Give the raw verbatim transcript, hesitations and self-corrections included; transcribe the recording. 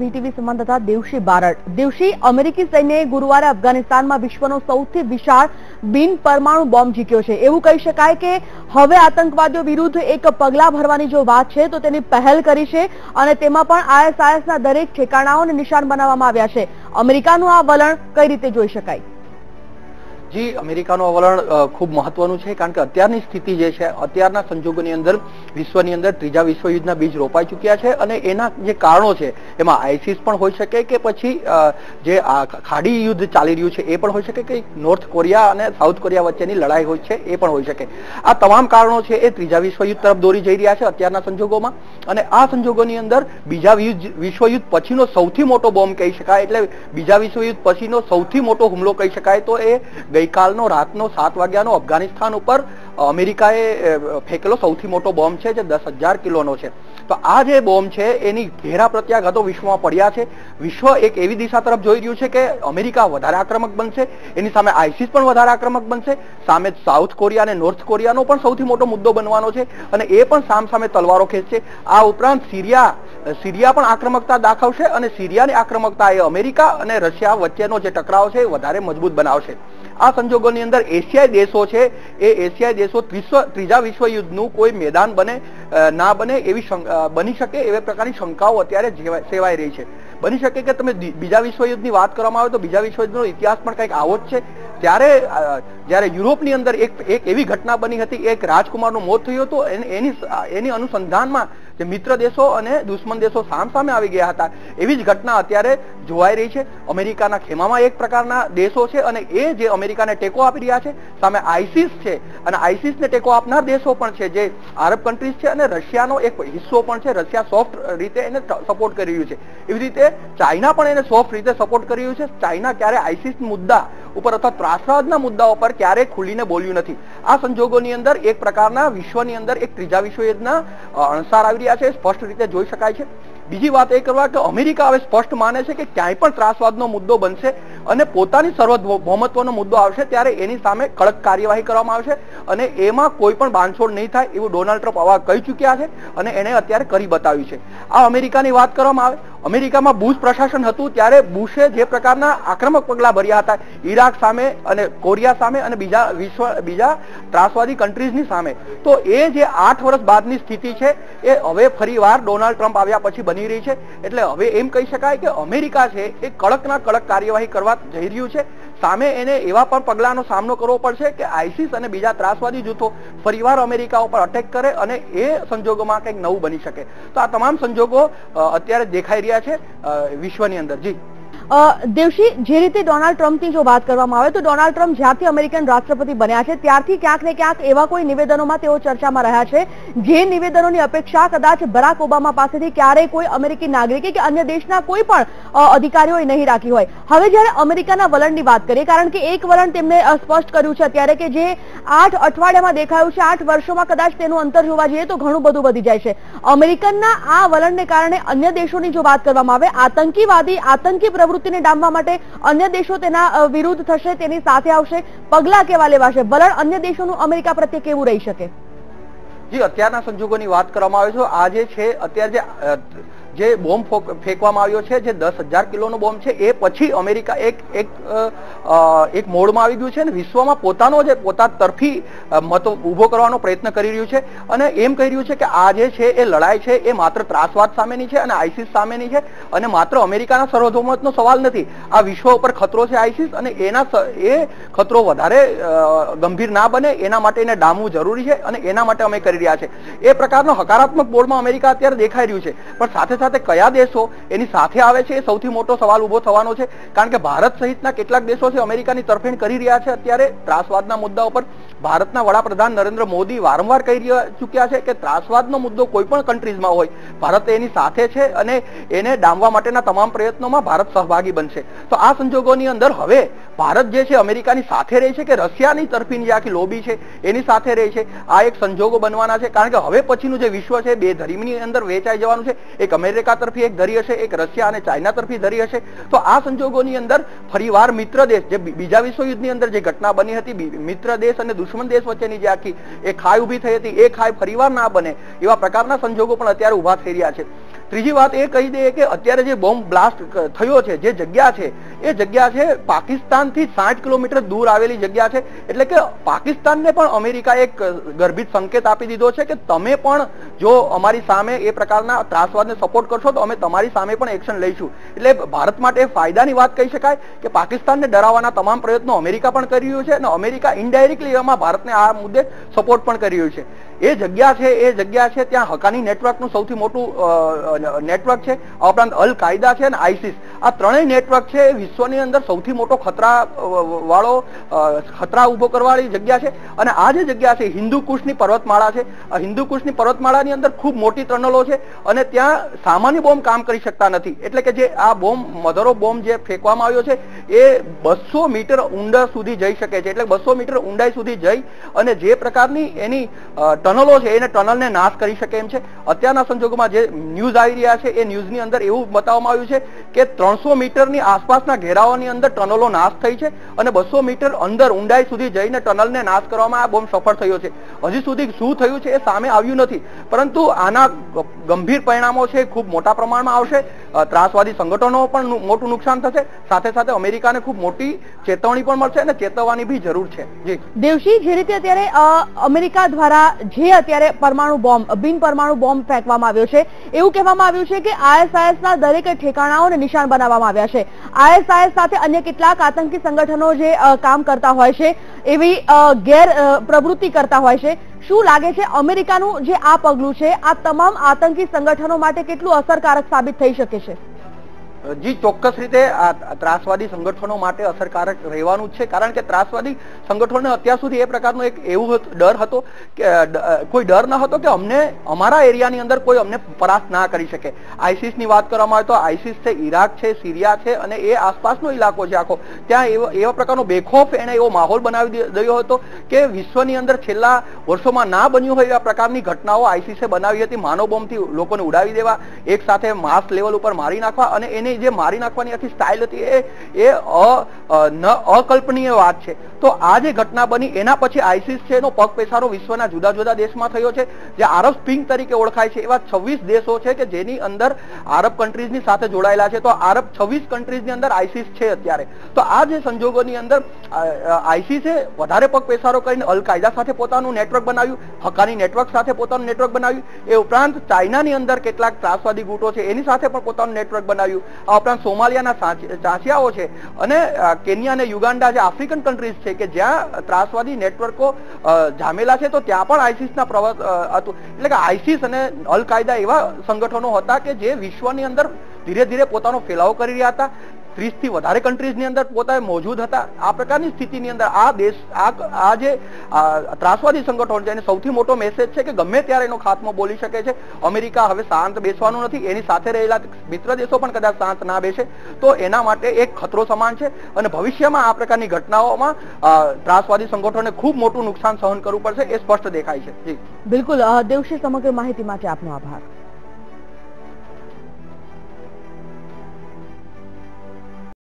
BTV સંવાદદાતા દેવશી બારડ. દેવશી, અમેરિકી સૈન્યએ ગુરુવારે અફઘાનિસ્તાનમાં વિશ્વનો સૌથી વિશાળ બિન પરમાણુ બોમ્બ ઝીક્યો છે. એવું કહી શકાય કે હવે આતંકવાદીઓ વિરુદ્ધ એક પગલાં ભરવાની જો વાત છે તો તેની પહેલ કરી છે અને તેમાં પણ આઈએસઆઈએસના દરેક ઠેકાણાઓને નિશાન બનાવવામાં આવ્યા છે. અમેરિકાનું આ વલણ કઈ રીતે જોઈ શકાય? જી, અમેરિકાનું આ વલણ ખૂબ મહત્વનું છે, કારણ કે અત્યારની સ્થિતિ જે છે, અત્યારના સંજોગોની અંદર વિશ્વની અંદર ત્રીજા વિશ્વયુદ્ધના બીજ રોપાઈ ચૂક્યા છે અને એના જે કારણો છે એમાં આઈસિસ પણ હોઈ શકે કે પછી જે ખાડી યુદ્ધ ચાલી રહ્યું છે એ પણ હોઈ શકે કે નોર્થ કોરિયા અને સાઉથ કોરિયા વચ્ચેની લડાઈ હોય છે એ પણ હોઈ શકે. આ તમામ કારણો છે એ ત્રીજા વિશ્વયુદ્ધ તરફ દોરી જઈ રહ્યા છે અત્યારના સંજોગોમાં. અને આ સંજોગોની અંદર બીજા વિશ્વયુદ્ધ પછીનો સૌથી મોટો બોમ્બ કહી શકાય, એટલે બીજા વિશ્વયુદ્ધ પછીનો સૌથી મોટો હુમલો કહી શકાય તો એ ગઈકાલનો રાતનો સાત વાગ્યાનો અફઘાનિસ્તાન ઉપર અમેરિકાએ ફેંકેલો સૌથી મોટો બોમ્બ છે જે દસ હજાર કિલોનો છે. તો આ જે બોમ્બ છે એની ઘેરા પ્રત્યાઘાતો વિશ્વમાં પડ્યા છે. વિશ્વ એક એવી દિશા તરફ જોઈ રહ્યું છે કે અમેરિકા વધારે આક્રમક બનશે, એની સામે આઈસિસ પણ વધારે આક્રમક બનશે, સામે સાઉથ કોરિયા અને નોર્થ કોરિયાનો પણ સૌથી મોટો મુદ્દો બનવાનો છે અને એ પણ સામ સામે તલવારો ખેંચશે. આ ઉપરાંત સિરિયા સિરિયા પણ આક્રમકતા દાખવશે અને સિરિયાની આક્રમકતા એ અમેરિકા અને રશિયા વચ્ચેનો જે ટકરાવ છે એ વધારે મજબૂત બનાવશે. આ સંજોગોની અંદર એશિયાઈ દેશો છે એ એશિયાઈ દેશો ત્રીજા વિશ્વયુદ્ધનું કોઈ મેદાન બને ના બને એવી બની શકે એવા પ્રકારની શંકાઓ અત્યારે સેવાઈ રહી છે. બની શકે કે તમે બીજા વિશ્વયુદ્ધની વાત કરવામાં આવે તો બીજા વિશ્વયુદ્ધનો ઇતિહાસ પણ કંઈક આવો જ છે. ત્યારે જ્યારે યુરોપની અંદર એક એક એવી ઘટના બની હતી, એક રાજકુમારનું મોત થયું હતું, એની એની અનુસંધાનમાં જે મિત્ર દેશો અને દુશ્મન દેશો સામસામે આવી ગયા હતા, એવી જ ઘટના અત્યારે જોવાઈ રહી છે. અમેરિકાના ખેમામાં એક પ્રકારના દેશો છે અને એ જે અમેરિકાને ટેકો આપી રહ્યા છે, સામે આઈસિસ છે અને આઈસિસને ટેકો આપનાર દેશો પણ છે જે આરબ કન્ટ્રીઝ છે અને રશિયાનો એક હિસ્સો પણ છે. રશિયા સોફ્ટ રીતે એને સપોર્ટ કરી રહ્યું છે, એવી રીતે ચાઇના પણ એને સોફ્ટ રીતે સપોર્ટ કરી રહ્યું છે. ચાઇના ક્યારે આઈસિસ મુદ્દા ઉપર અથવા ત્રાસવાદના મુદ્દા ઉપર ક્યારેય ખુલીને બોલ્યું નથી. આ સંજોગોની અંદર એક પ્રકારના વિશ્વની અંદર એક ત્રીજા વિશ્વયુદ્ધના અણસાર આવી રહ્યા છે, સ્પષ્ટ રીતે જોઈ શકાય છે. બીજી વાત એ કરવા કે અમેરિકા હવે સ્પષ્ટ માને છે કે ક્યાંય પણ ત્રાસવાદનો મુદ્દો બનશે અને પોતાની સર્વભૌમત્વનો મુદ્દો આવશે ત્યારે એની સામે કડક કાર્યવાહી કરવામાં આવશે અને એમાં કોઈ પણ બાંધછોડ નહીં થાય એવું ડોનાલ્ડ ટ્રમ્પ અગાઉ કહી ચૂક્યા છે અને એણે અત્યારે કરી બતાવ્યું છે. આ અમેરિકાની વાત કરવામાં આવે, અમેરિકામાં બુશ પ્રશાસન હતું ત્યારે બુશે જે પ્રકારના આક્રમક પગલાં ભર્યા હતા ઈરાક સામે અને કોરિયા સામે અને બીજા વિશ્વ બીજા ત્રાસવાદી કન્ટ્રીઝની સામે, તો એ જે આઠ વર્ષ બાદની સ્થિતિ છે એ હવે ફરીવાર ડોનાલ્ડ ટ્રમ્પ આવ્યા પછી બની રહી છે. એટલે હવે એમ કહી શકાય કે અમેરિકા છે એ કડકના કડક કાર્યવાહી કરવા જઈ રહ્યું છે. સામે એને એવા પણ પગલાંનો સામનો કરવો પડશે કે આઈસિસ અને બીજા ત્રાસવાદી જૂથો ફરીવાર અમેરિકા ઉપર અટેક કરે અને એ સંજોગોમાં કંઈક નવું બની શકે. તો આ તમામ સંજોગો અત્યારે દેખાઈ રહ્યા છે વિશ્વની અંદર. જી દેવશી, જે રીતે ડોનાલ્ડ ટ્રમ્પની જો વાત કરવામાં આવે તો ડોનાલ્ડ ટ્રમ્પ જ્યારથી અમેરિકન રાષ્ટ્રપતિ બન્યા છે ત્યારથી ક્યાંક ને ક્યાંક એવા કોઈ નિવેદનોમાં તેઓ ચર્ચામાં રહ્યા છે જે નિવેદનોની અપેક્ષા કદાચ બરાક ઓબામા પાસેથી ક્યારેય કોઈ અમેરિકી નાગરિકે કે અન્ય દેશના કોઈ પણ અધિકારીઓએ નહીં રાખી હોય. હવે જ્યારે અમેરિકાના વલણની વાત કરીએ, કારણ કે એક વલણ તેમણે સ્પષ્ટ કર્યું છે અત્યારે કે જે આઠ અઠવાડિયામાં દેખાયું છે, આઠ વર્ષોમાં કદાચ તેનું અંતર જોવા જઈએ તો ઘણું બધું વધી જાય છે. અમેરિકનના આ વલણને કારણે અન્ય દેશોની જો વાત કરવામાં આવે, આતંકીવાદી આતંકી પ્રવૃત્તિ ડામવા માટે અન્ય દેશો તેના વિરુદ્ધ થશે, તેની સાથે આવશે, પગલા કેવા લેવાશે, વલણ અન્ય દેશોનું અમેરિકા પ્રત્યે કેવું રહી શકે? જી, અત્યારના સંજોગોની વાત કરવામાં આવે છે, આજે છે અત્યારે જે જે બોમ્બ ફેંકવામાં આવ્યો છે જે દસ હજાર કિલોનો બોમ્બ છે એ પછી અમેરિકા એક એક એક મોડમાં આવી ગયું છે અને વિશ્વમાં પોતાનો જે પોતા તરફી મત ઊભો કરવાનો પ્રયત્ન કરી રહ્યું છે અને એમ કહી રહ્યું છે કે આ જે છે એ લડાઈ છે એ માત્ર ત્રાસવાદ સામેની છે અને આઈસિસ સામેની છે અને માત્ર અમેરિકાના સર્વધૌમતનો સવાલ નથી. આ વિશ્વ ઉપર ખતરો છે આઈસિસ અને એના એ ખતરો વધારે ગંભીર ના બને એના માટે એને ડામવું જરૂરી છે અને એના માટે અમે કરી રહ્યા છે. એ પ્રકારનો હકારાત્મક બોર્ડમાં અમેરિકા અત્યારે દેખાઈ રહ્યું છે, પણ સાથે સાથે કયા દેશો એની સાથે આવે છે એ સૌથી મોટો સવાલ ઉભો થવાનો છે. કારણ કે ભારત સહિતના કેટલાક દેશો છે અમેરિકાની તરફેણ કરી રહ્યા છે અત્યારે ત્રાસવાદના મુદ્દા ઉપર. ભારતના વડાપ્રધાન નરેન્દ્ર મોદી વારંવાર કહી ચૂક્યા છે કે ત્રાસવાદનો મુદ્દો કોઈ પણ કન્ટ્રીઝમાં હોય ભારત એની સાથે છે અને એને ડામવા માટેના તમામ પ્રયત્નોમાં ભારત સહભાગી બનશે. તો આ સંજોગોની અંદર હવે ભારત જે છે અમેરિકાની સાથે રહે છે કે રશિયાની તરફીની જે આખી લોબી છે એની સાથે રહે છે. આ એક સંજોગો બનવાના છે, કારણ કે હવે પછીનું જે વિશ્વ છે બે ધરીમની અંદર વેચાઈ જવાનું છે. એક અમેરિકા તરફી એક ધરી હશે, એક રશિયા અને ચાઇના તરફી ધરી હશે. તો આ સંજોગોની અંદર ફરીવાર મિત્ર દેશ, જે બીજા વિશ્વયુદ્ધની અંદર જે ઘટના બની હતી, મિત્ર દેશ અને દુશ્મન દેશ વચ્ચેની જે આખી એ ખાઈ ઊભી થઈ હતી, એ ખાઈ ફરીવાર ના બને એવા પ્રકારના સંજોગો પણ અત્યારે ઊભા થઈ રહ્યા છે. ત્રીજી વાત એ કહી દઈએ કે અત્યારે જે બોમ્બ બ્લાસ્ટ થયો છે જે જગ્યા છે એ જગ્યા છે પાકિસ્તાનથી સાઠ કિલોમીટર દૂર આવેલી જગ્યા છે, એટલે કે પાકિસ્તાનને પણ અમેરિકાએ એક ગર્ભિત સંકેત આપી દીધો છે કે તમે પણ જો અમારી સામે એ પ્રકારના ત્રાસવાદને સપોર્ટ કરશો તો અમે તમારી સામે પણ એક્શન લઈશું. એટલે ભારત માટે ફાયદાની વાત કહી શકાય કે પાકિસ્તાનને ડરાવવાના તમામ પ્રયત્નો અમેરિકા પણ કરી રહ્યું છે અને અમેરિકા ઇનડાયરેક્ટલી એમાં ભારતને આ મુદ્દે સપોર્ટ પણ કરી રહ્યું છે. એ જગ્યા છે એ જગ્યા છે ત્યાં હકાની નેટવર્કનું સૌથી મોટું નેટવર્ક છે, આ ઉપરાંત અલ કાયદા છે અને આઈસિસ, આ ત્રણેય નેટવર્ક છે એ વિશ્વની અંદર સૌથી મોટો ખતરા વાળો ખતરા ઉભો કરવાવાળી જગ્યા છે. અને આ જે જગ્યા છે હિન્દુકુશની પર્વતમાળા છે, હિન્દુકુશની પર્વતમાળાની અંદર ખૂબ મોટી ટનલો છે અને ત્યાં સામાન્ય બોમ્બ કામ કરી શકતા નથી, એટલે કે જે આ બોમ્બ મધરો બોમ્બ જે ફેંકવામાં આવ્યો છે એ બસો મીટર ઊંડા સુધી જઈ શકે છે, એટલે બસો મીટર ઊંડાઈ સુધી જઈ અને જે પ્રકારની એની ટનલો છે એને ટનલને નાશ કરી શકે એમ છે. અત્યારના સંજોગોમાં જે ન્યૂઝ આવી રહ્યા છે એ ન્યૂઝની અંદર એવું બતાવવામાં આવ્યું છે કે ત્રણસો મીટરની આસપાસના ઘેરાવાની અંદર ટનલો નાશ થઈ છે અને બસો મીટર અંદર ઊંડાઈ સુધી જઈને ટનલને નાશ કરવામાં આ બોમ્બ સફળ થયો છે. હજી સુધી શું થયું છે એ સામે આવ્યું નથી, પરંતુ આના ગંભીર પરિણામો છે ખૂબ મોટા પ્રમાણમાં આવશે. ત્રાસવાદી સંગઠનો પણ મોટું નુકસાન થશે, સાથે સાથે અમેરિકાને ખૂબ મોટી ચેતવણી પણ મળશે અને ચેતવવાની બી જરૂર છે. જી દેવશી, જે રીતે અત્યારે અમેરિકા દ્વારા જે અત્યારે પરમાણુ બોમ્બ બિન પરમાણુ બોમ્બ ફેંકવામાં આવ્યો છે, એવું કહેવામાં આવ્યું છે કે આઈએસઆઈએસના દરેક ઠેકાણાઓને નિશાન બનાવવામાં આવ્યા છે. આઈએસઆઈએસ સાથે અન્ય કેટલાક આતંકી સંગઠનો જે કામ કરતા હોય છે એવી ગેર પ્રવૃત્તિ કરતા હોય છે. શું લાગે છે અમેરિકાનું જે આ પગલું છે આ તમામ આતંકી સંગઠનો માટે કેટલું અસરકારક સાબિત થઈ શકે છે? જી ચોક્કસ રીતે આ ત્રાસવાદી સંગઠનો માટે અસરકારક રહેવાનું છે, કારણ કે ત્રાસવાદી સંગઠનોને અત્યાર સુધી એ પ્રકારનો એક એવું ડર હતો કે કોઈ ડર ન હતો કે અમને અમારા એરિયાની અંદર કોઈ અમને પરાસ્ત ના કરી શકે. આઈસીસની વાત કરવામાં આવે તો આઈસીસ છે, ઈરાક છે, સિરિયા છે અને એ આસપાસનો ઇલાકો છે આખો, ત્યાં એવો એવા પ્રકારનો બેખોફ એણે એવો માહોલ બનાવી દીધો હતો કે વિશ્વની અંદર છેલ્લા વર્ષોમાં ના બન્યું હોય એવા પ્રકારની ઘટનાઓ આઈસીસે બનાવી હતી. માનવ બોમ્બથી લોકોને ઉડાવી દેવા, એક સાથે માસ લેવલ ઉપર મારી નાખવા અને એને જે મારી નાખવાની આખી સ્ટાઇલ હતી એ એ અકલ્પનીય વાત છે. તો આ જે ઘટના બની એના પછી આઈસીસ છે એનો પગપેસારો વિશ્વના જુદા જુદા દેશમાં થયો છે. જે આરબ સ્પ્રિંગ તરીકે ઓળખાય છે એવા છવ્વીસ દેશો છે કે જેની અંદર આરબ કન્ટ્રીઝની સાથે જોડાયેલા છે, તો આરબ છવ્વીસ કન્ટ્રીઝની અંદર આઈસીસ છે અત્યારે. તો આ જે સંજોગોની અંદર આઈસીસે વધારે પગપેસારો કરીને અલ કાયદા સાથે પોતાનું નેટવર્ક બનાવ્યું, હકાની નેટવર્ક સાથે પોતાનું નેટવર્ક બનાવ્યું, એ ઉપરાંત ચાઇનાની અંદર કેટલાક ત્રાસવાદી ગુટો છે એની સાથે પણ પોતાનું નેટવર્ક બનાવ્યું, આ ઉપરાંત સોમાલિયાના ચાંચિયાઓ છે અને કેન્યા અને યુગાન્ડા જે આફ્રિકન કન્ટ્રીઝ છે કે જ્યાં ત્રાસવાદી નેટવર્કો જામેલા છે, તો ત્યાં પણ આઈસીસના પ્રવર્તન હતું. એટલે કે આઈસીસ અને અલ કાયદા એવા સંગઠનો હતા કે જે વિશ્વની અંદર ધીરે ધીરે પોતાનો ફેલાવો કરી રહ્યા હતા. ત્રીસ થી વધારે કન્ટ્રીઝની અંદર પોતાએ મોજૂદ હતા. આ પ્રકારની સ્થિતિની અંદર આ દેશ આ જે ત્રાસવાદી સંગઠન છે એને સૌથી મોટો મેસેજ છે કે ગમે ત્યારે એનો ખાત્મો બોલી શકે છે. અમેરિકા હવે શાંત બેસવાનું નથી, એની સાથે રહેલા મિત્ર દેશો પણ કદાચ શાંત ના બેસે, તો એના માટે એક ખતરો સમાન છે અને ભવિષ્યમાં આ પ્રકારની ઘટનાઓમાં ત્રાસવાદી સંગઠનને ખૂબ મોટું નુકસાન સહન કરવું પડશે એ સ્પષ્ટ દેખાય છે. જી બિલકુલ દેવશી, સમગ્ર માહિતી માટે આપનો આભાર.